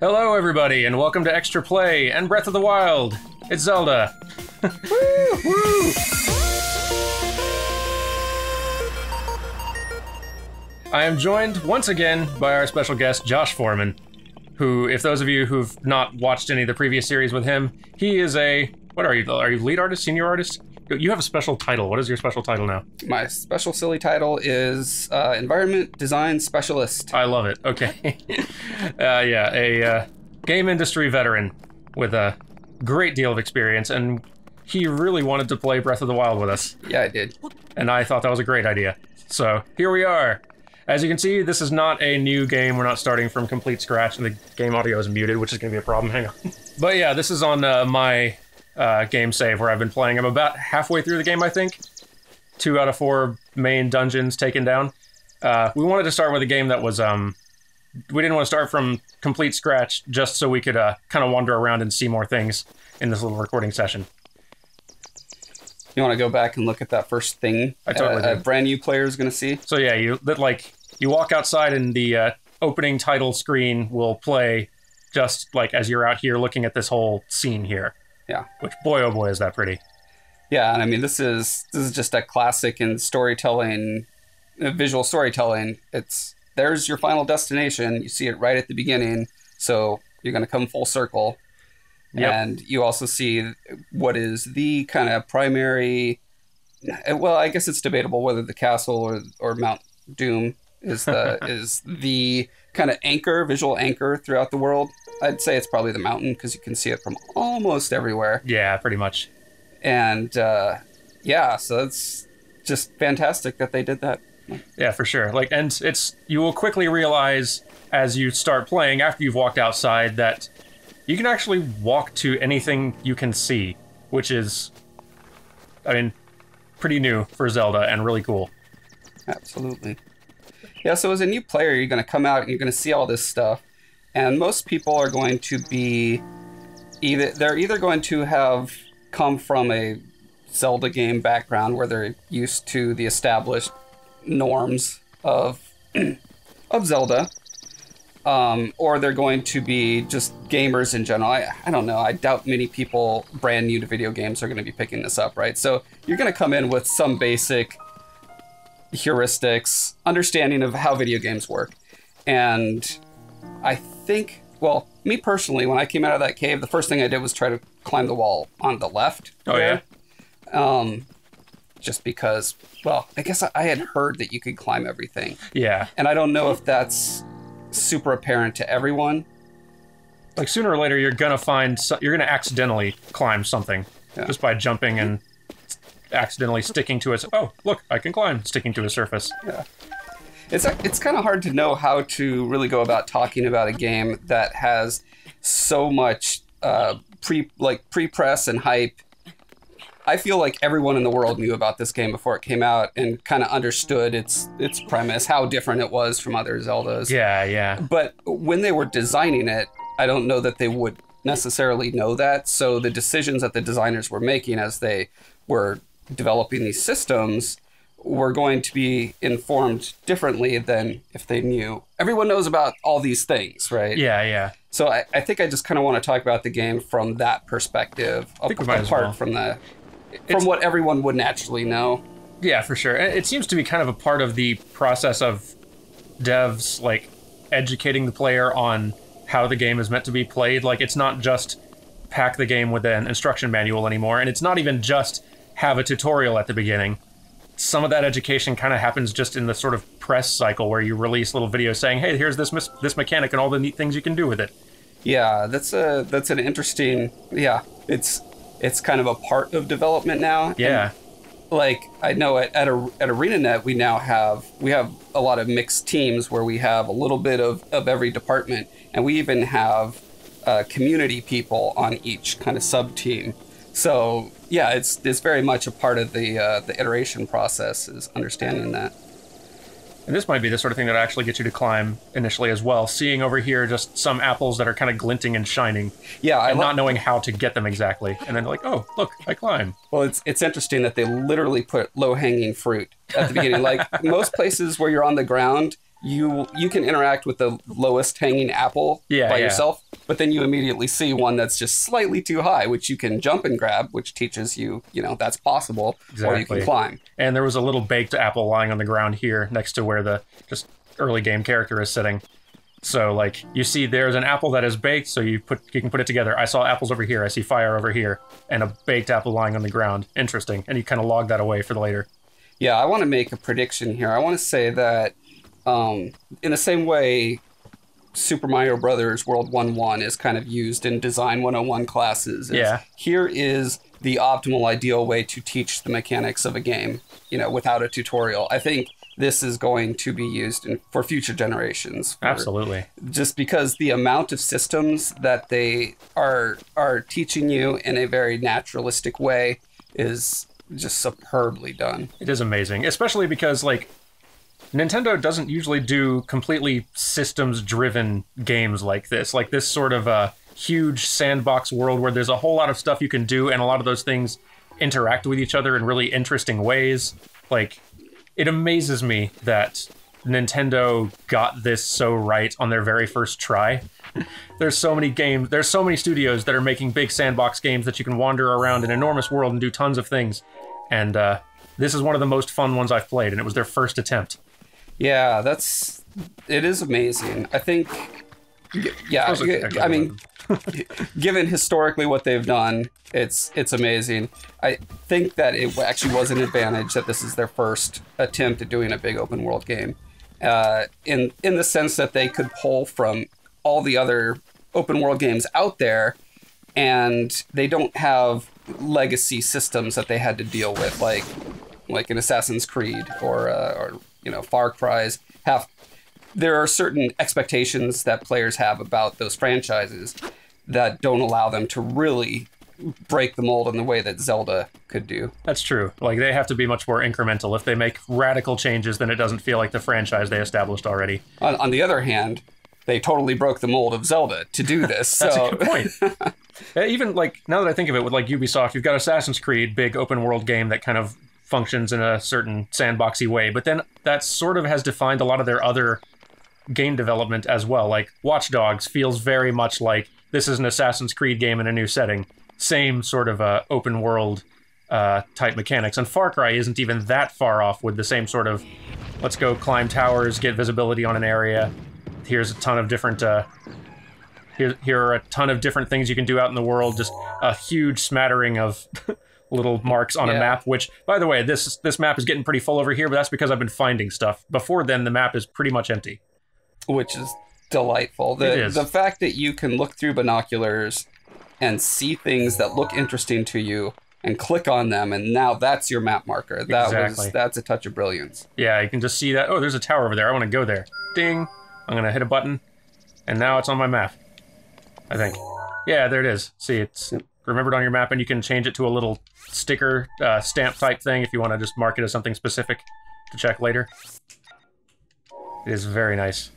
Hello everybody, and welcome to Extra Play and Breath of the Wild. It's Zelda. Woo! Woo! I am joined once again by our special guest, Josh Foreman, who, if those of you who've not watched any of the previous series with him, he is a... What are you? Are you lead artist? Senior artist? You have a special title. What is your special title now? My special silly title is Environment Design Specialist. I love it. Okay. Yeah, a game industry veteran with a great deal of experience, and he really wanted to play Breath of the Wild with us. Yeah, I did. And I thought that was a great idea. So here we are. As you can see, this is not a new game. We're not starting from complete scratch, and the game audio is muted, which is going to be a problem. Hang on. But yeah, this is on my... game save where I've been playing. I'm about halfway through the game, I think. 2 out of 4 main dungeons taken down. We wanted to start with a game that was, we didn't want to start from complete scratch just so we could kind of wander around and see more things in this little recording session. You want to go back and look at that first thing I totally a brand new player is going to see? So yeah, you walk outside and the opening title screen will play just like as you're out here looking at this whole scene here. Yeah. Which, boy, oh boy, is that pretty. Yeah, and I mean, this is just a classic in storytelling, visual storytelling. It's, there's your final destination. You see it right at the beginning, so you're going to come full circle. Yep. And you also see what is the kind of primary, well, I guess it's debatable whether the castle or Mount Doom is the, is the kind of anchor, visual anchor throughout the world. I'd say it's probably the mountain because you can see it from almost everywhere. Yeah, pretty much. And yeah, so it's just fantastic that they did that. Yeah, for sure. Like, and it's, you will quickly realize as you start playing, after you've walked outside, that you can actually walk to anything you can see, which is, I mean, pretty new for Zelda and really cool. Absolutely. Yeah, so as a new player, you're going to come out and you're going to see all this stuff. And most people are going to be either, they're either going to have come from a Zelda game background where they're used to the established norms of Zelda, or they're going to be just gamers in general. I don't know. I doubt many people brand new to video games are going to be picking this up, right? So you're going to come in with some basic heuristics, understanding of how video games work. And I think, well, me personally, when I came out of that cave, the first thing I did was try to climb the wall on the left. Oh, yeah? Just because, well, I guess I had heard that you could climb everything. Yeah. And I don't know if that's super apparent to everyone. Like, sooner or later, you're going to find, you're going to accidentally climb something. Yeah. Just by jumping and accidentally sticking to it. Oh, look, I can climb, sticking to a surface. Yeah. It's kind of hard to know how to really go about talking about a game that has so much pre-press and hype. I feel like everyone in the world knew about this game before it came out and kind of understood its premise, how different it was from other Zeldas. Yeah, yeah. But when they were designing it, I don't know that they would necessarily know that. So the decisions that the designers were making as they were developing these systems were going to be informed differently than if they knew. Everyone knows about all these things, right? Yeah, yeah. So I think I just kind of want to talk about the game from that perspective, apart from the, from what everyone would naturally know. Yeah, for sure. It seems to be kind of a part of the process of devs, like, educating the player on how the game is meant to be played. Like, it's not just pack the game with an instruction manual anymore, and it's not even just have a tutorial at the beginning. Some of that education kind of happens just in the sort of press cycle where you release little videos saying, hey, here's this mechanic and all the neat things you can do with it. Yeah, that's an interesting, yeah, it's kind of a part of development now. Yeah. And, like, I know at ArenaNet we now have a lot of mixed teams where we have a little bit of every department, and we even have community people on each kind of sub team. So yeah, it's very much a part of the iteration process, is understanding that. And this might be the sort of thing that actually gets you to climb initially as well. Seeing over here just some apples that are kind of glinting and shining. Yeah, and not knowing how to get them exactly, and then like, oh, look, I climb. Well, it's interesting that they literally put low hanging fruit at the beginning. Like most places where you're on the ground, you can interact with the lowest hanging apple by yourself, but then you immediately see one that's just slightly too high, which you can jump and grab, which teaches you, you know, that's possible, or you can climb. And there was a little baked apple lying on the ground here next to where the just early game character is sitting. So, like, you see there's an apple that is baked, so you can put it together. I saw apples over here, I see fire over here, and a baked apple lying on the ground. Interesting. And you kind of log that away for later. Yeah, I want to make a prediction here. I want to say that in the same way Super Mario Brothers World 1-1 is kind of used in Design 101 classes. Here is the optimal, ideal way to teach the mechanics of a game, you know, without a tutorial. I think this is going to be used for future generations. Absolutely. Just because the amount of systems that they are teaching you in a very naturalistic way is just superbly done. It is amazing, especially because, like, Nintendo doesn't usually do completely systems-driven games like this sort of a huge sandbox world where there's a whole lot of stuff you can do and a lot of those things interact with each other in really interesting ways. Like, it amazes me that Nintendo got this so right on their very first try. There's so many games, there's so many studios that are making big sandbox games that you can wander around an enormous world and do tons of things. And this is one of the most fun ones I've played, and it was their first attempt. Yeah, that's... it is amazing. I think... yeah, I mean, given historically what they've done, it's amazing. I think that it actually was an advantage that this is their first attempt at doing a big open world game, in the sense that they could pull from all the other open world games out there, and they don't have legacy systems that they had to deal with, like an Assassin's Creed or you know, Far Cry's have. There are certain expectations that players have about those franchises that don't allow them to really break the mold in the way that Zelda could do. That's true. Like, they have to be much more incremental. If they make radical changes, then it doesn't feel like the franchise they established already. On the other hand, they totally broke the mold of Zelda to do this. That's a good point. Even, like, now that I think of it, with, like, Ubisoft, you've got Assassin's Creed, big open world game that kind of functions in a certain sandboxy way, but then that sort of has defined a lot of their other game development as well. Like, Watch Dogs feels very much like this is an Assassin's Creed game in a new setting. Same sort of open world type mechanics. And Far Cry isn't even that far off with the same sort of, let's go climb towers, get visibility on an area. Here's a ton of different... Here are a ton of different things you can do out in the world. Just a huge smattering of... little marks on a map, which, by the way, this map is getting pretty full over here, but that's because I've been finding stuff. Before then, the map is pretty much empty. Which is delightful. The fact that you can look through binoculars and see things that look interesting to you and click on them, and now that's your map marker. That's a touch of brilliance. Yeah, you can just see that. Oh, there's a tower over there. I want to go there. Ding. I'm going to hit a button, and now it's on my map, I think. Yeah, there it is. See, it's... Yep. Remembered on your map, and you can change it to a little sticker stamp type thing if you want to just mark it as something specific to check later. It is very nice.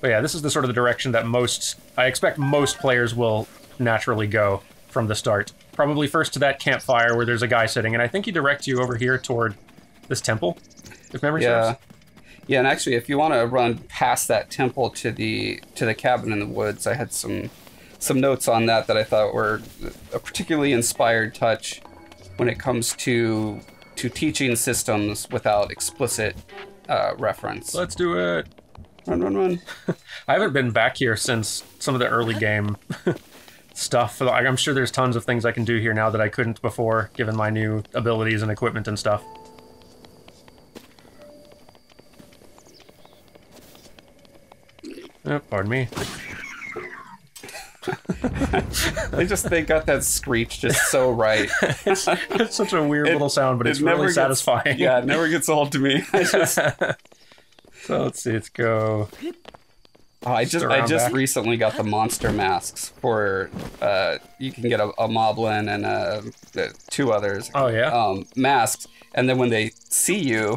But yeah, this is the sort of the direction that I expect most players will naturally go from the start. Probably first to that campfire where there's a guy sitting, and I think he directs you over here toward this temple, if memory serves. Yeah, and actually, if you want to run past that temple to the cabin in the woods, I had some notes on that I thought were a particularly inspired touch when it comes to teaching systems without explicit reference. Let's do it. Run, run, run. I haven't been back here since some of the early game stuff. I'm sure there's tons of things I can do here now that I couldn't before, given my new abilities and equipment and stuff. Oh, pardon me. They got that screech just so right. It's such a weird little sound, but it's really satisfying. Yeah, it never gets old to me. So let's see, let's go. Oh, I just recently got the monster masks for you can get a moblin and 2 others. Oh yeah. Masks, and then when they see you,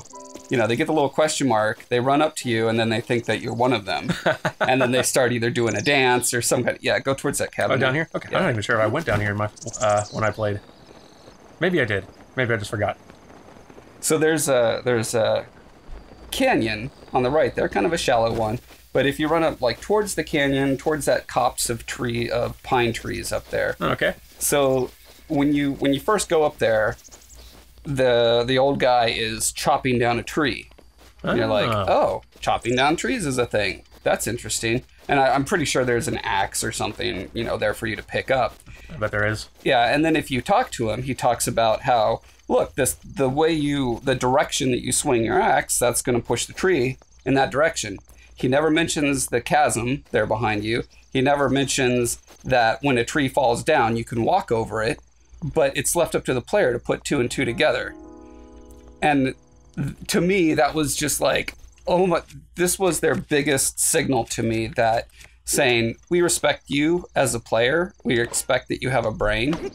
you know, they get the little question mark, they run up to you, and then they think that you're one of them. And then they start either doing a dance or some kind of... Yeah, go towards that cabin. Oh, down here? Okay, yeah. I'm not even sure if I went down here in my, when I played. Maybe I did. Maybe I just forgot. So there's a... canyon on the right there, kind of a shallow one. But if you run up like towards the canyon, towards that copse of pine trees up there. Okay. So when you first go up there, the old guy is chopping down a tree. And you're like, oh, chopping down trees is a thing. That's interesting. And I'm pretty sure there's an axe or something, you know, there for you to pick up. I bet there is. Yeah, and then if you talk to him, he talks about how, look, the direction that you swing your axe, that's going to push the tree in that direction. He never mentions the chasm there behind you. He never mentions that when a tree falls down, you can walk over it, but it's left up to the player to put two and two together. And to me, that was just like, oh my, this was their biggest signal to me that saying, we respect you as a player. We expect that you have a brain,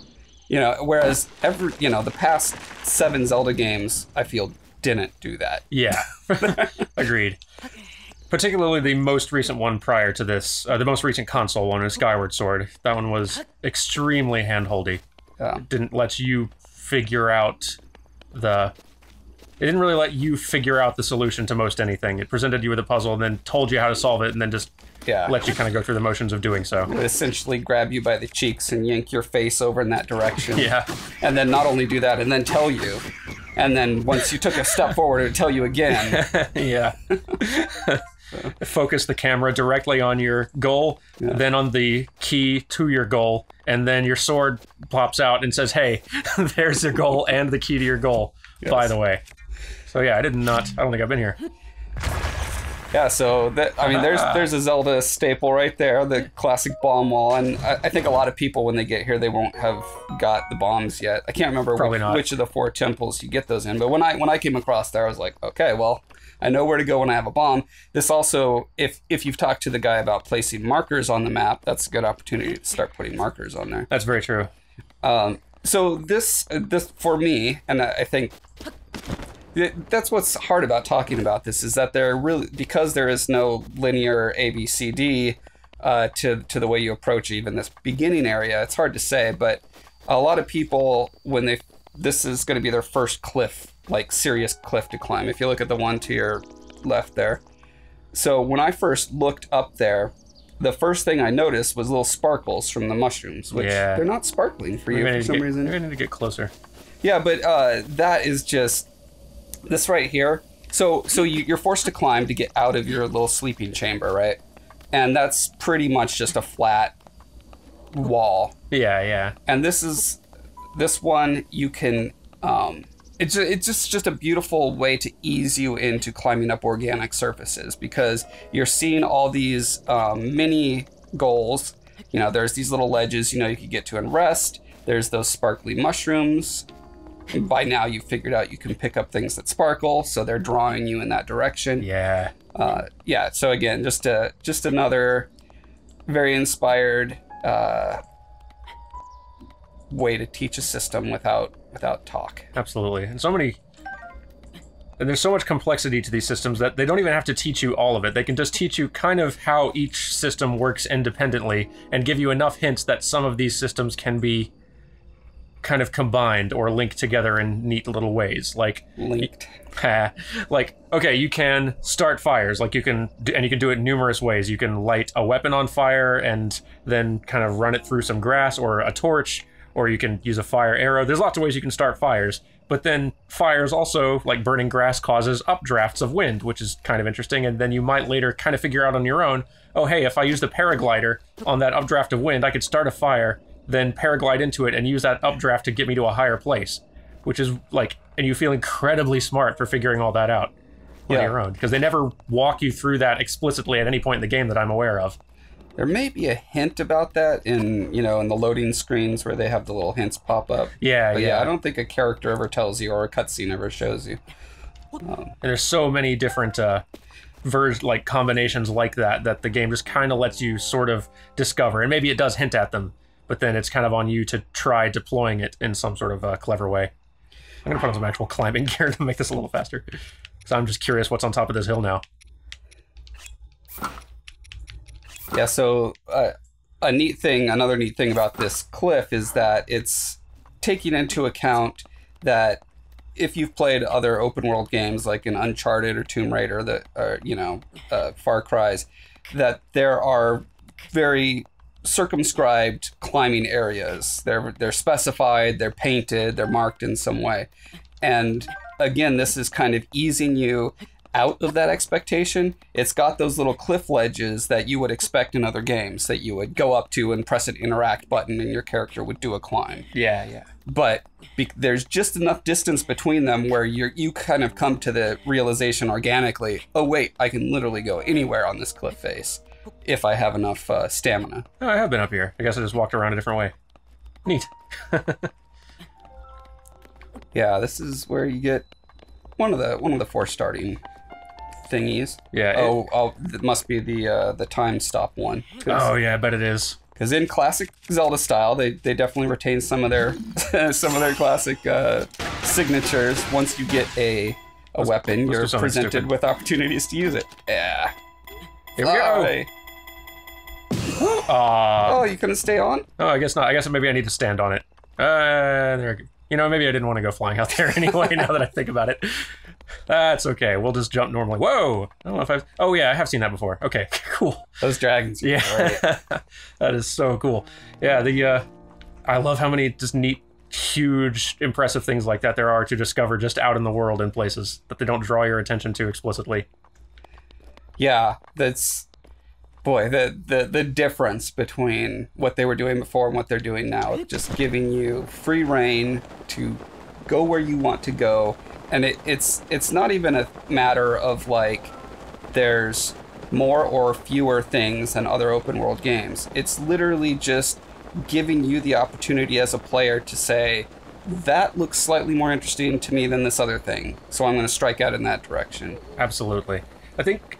you know, whereas the past 7 Zelda games, I feel didn't do that. Yeah, agreed. Okay. Particularly the most recent one prior to this, the most recent console one is Skyward Sword. That one was extremely handholdy. Yeah. It didn't let you figure out It didn't really let you figure out the solution to most anything. It presented you with a puzzle and then told you how to solve it and then just let you kind of go through the motions of doing so. It would essentially grab you by the cheeks and yank your face over in that direction. Yeah. And then not only do that and then tell you. And then once you took a step forward, it would tell you again. Yeah. So. Focus the camera directly on your goal, then on the key to your goal, and then your sword pops out and says, hey, there's your goal and the key to your goal, by the way. So yeah, I don't think I've been here. Yeah, so that, I mean, there's a Zelda staple right there, the classic bomb wall, and I think a lot of people when they get here, they won't have got the bombs yet. I can't remember which of the 4 temples you get those in, but when I came across there, I was like, okay, well, I know where to go when I have a bomb. This also, if you've talked to the guy about placing markers on the map, that's a good opportunity to start putting markers on there. That's very true. So this for me, and I think. That's what's hard about talking about this is that because there is no linear ABCD to the way you approach even this beginning area, it's hard to say, but a lot of people when this is going to be their first cliff, like serious cliff to climb. If you look at the one to your left there. So when I first looked up there, the first thing I noticed was little sparkles from the mushrooms, which they're not sparkling for you for some reason. We're going to get closer. Yeah, but that is just... This right here, so you're forced to climb to get out of your little sleeping chamber, right? And that's pretty much just a flat wall. Yeah, yeah. And this one you can, it's just a beautiful way to ease you into climbing up organic surfaces because you're seeing all these mini goals. You know, there's these little ledges, you know, you can get to and rest. There's those sparkly mushrooms. And by now you've figured out you can pick up things that sparkle, so they're drawing you in that direction. Yeah. Yeah, so again, just another very inspired way to teach a system without talk. Absolutely. And there's so much complexity to these systems that they don't even have to teach you all of it. They can just teach you kind of how each system works independently and give you enough hints that some of these systems can be kind of combined or linked together in neat little ways, like linked. Like, okay, you can start fires, like you can do it numerous ways. You can light a weapon on fire and then kind of run it through some grass or a torch, or you can use a fire arrow. There's lots of ways you can start fires, but then fires also, like burning grass, causes updrafts of wind, which is kind of interesting. And then you might later kind of figure out on your own, oh, hey, if I use the paraglider on that updraft of wind, I could start a fire, then paraglide into it and use that updraft to get me to a higher place, which is like, and you feel incredibly smart for figuring all that out on your own, because they never walk you through that explicitly at any point in the game that I'm aware of. There may be a hint about that in, you know, in the loading screens where they have the little hints pop up. Yeah, but yeah. I don't think a character ever tells you or a cutscene ever shows you. And there's so many different like combinations like that the game just kind of lets you sort of discover, and maybe it does hint at them. But then it's kind of on you to try deploying it in some sort of clever way. I'm going to put on some actual climbing gear to make this a little faster. Because I'm just curious what's on top of this hill now. Yeah, so another neat thing about this cliff is that it's taking into account that if you've played other open world games like in Uncharted or Tomb Raider, that are, you know, Far Cry's, that there are very circumscribed climbing areas. They're specified, they're painted, they're marked in some way. And again, this is kind of easing you out of that expectation. It's got those little cliff ledges that you would expect in other games that you would go up to and press an interact button and your character would do a climb. Yeah, yeah. But there's just enough distance between them where you kind of come to the realization organically, oh wait, I can literally go anywhere on this cliff face if I have enough stamina. Oh, I have been up here. I guess I just walked around a different way. Neat. Yeah, this is where you get one of the four starting thingies. Yeah. Oh, it must be the time stop one. Oh yeah, I bet it is. Because in classic Zelda style, they definitely retain some of their classic signatures. Once you get a weapon, you're presented with opportunities to use it. Yeah. Here we go. Oh, you couldn't stay on? Oh, I guess not. I guess maybe I need to stand on it. There we go. You know, maybe I didn't want to go flying out there anyway, now that I think about it. That's okay. We'll just jump normally. Whoa! I don't know if I've... Oh, yeah, I have seen that before. Okay, cool. Those dragons. Yeah. Right. That is so cool. Yeah, the... I love how many just neat, huge, impressive things like that there are to discover just out in the world in places that they don't draw your attention to explicitly. Yeah, that's... Boy, the difference between what they were doing before and what they're doing now, just giving you free reign to go where you want to go. And it's not even a matter of like there's more or fewer things than other open world games. It's literally just giving you the opportunity as a player to say, that looks slightly more interesting to me than this other thing, so I'm going to strike out in that direction. Absolutely. I think...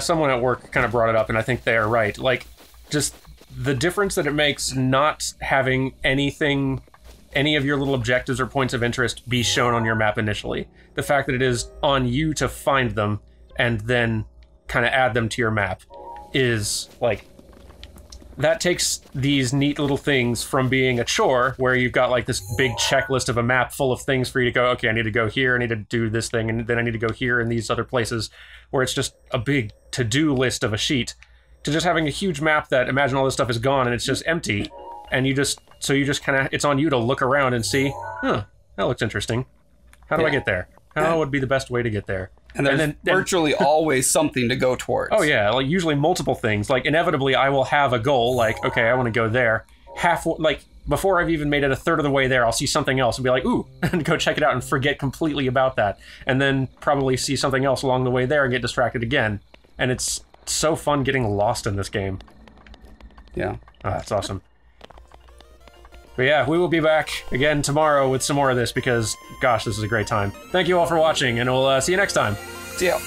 someone at work kind of brought it up, and I think they are right. Like, just the difference that it makes not having anything, any of your little objectives or points of interest be shown on your map initially. The fact that it is on you to find them and then kind of add them to your map is, like, that takes these neat little things from being a chore where you've got like this big checklist of a map full of things for you to go, okay, I need to go here, I need to do this thing, and then I need to go here and these other places, where it's just a big to-do list of a sheet, to just having a huge map that, imagine all this stuff is gone and it's just empty, and you just kind of, it's on you to look around and see, huh, that looks interesting. How do I get there? How would be the best way to get there? And there's virtually always something to go towards. Oh yeah, like usually multiple things. Like inevitably I will have a goal, like, okay, I want to go there. Halfway, like before I've even made it a third of the way there, I'll see something else and be like, ooh, and go check it out and forget completely about that. And then probably see something else along the way there and get distracted again. And it's so fun getting lost in this game. Yeah. Oh, that's awesome. But yeah, we will be back again tomorrow with some more of this because, gosh, this is a great time. Thank you all for watching, and we'll see you next time. See ya.